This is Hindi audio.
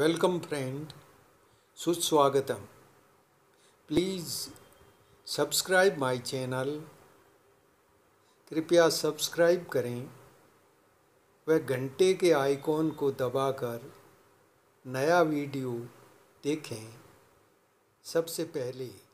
Welcome friend, Suswagatam. Please subscribe my channel. कृपया सब्सक्राइब करें वह घंटे के आइकॉन को दबाकर नया वीडियो देखें सबसे पहले।